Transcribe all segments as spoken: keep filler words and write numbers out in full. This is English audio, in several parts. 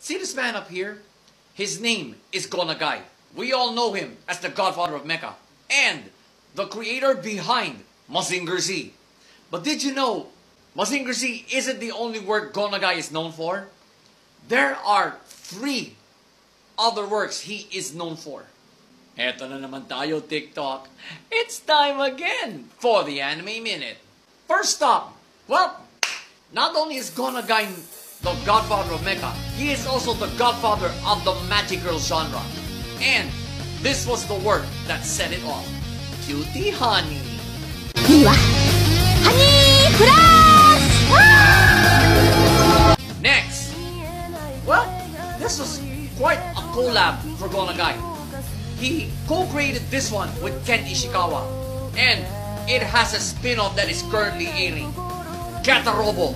See this man up here? His name is Go Nagai. We all know him as the godfather of mecha and the creator behind Mazinger Z. But did you know Mazinger Z isn't the only work Go Nagai is known for? There are three other works he is known for. Eto na naman tayo, TikTok. It's time again for the Anime Minute. First up, well, not only is Go Nagai the godfather of mecha, he is also the godfather of the magic girl genre. And this was the work that set it off. Cutie Honey. Next, well, this was quite a collab for Go Nagai. He co-created this one with Ken Ishikawa, and it has a spin-off that is currently airing, Getter Robo.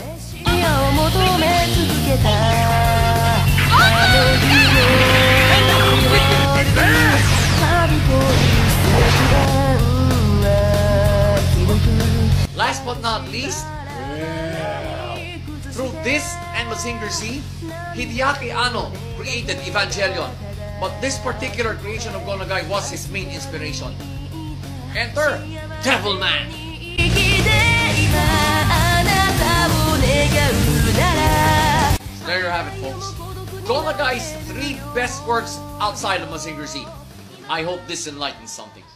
Last but not least, through this and Mazinger Z, Hideaki Anno created Evangelion. But this particular creation of Go Nagai was his main inspiration. Enter Devilman! So there you have it, folks. Go Nagai's three best works outside of Mazinger Z. I hope this enlightens something.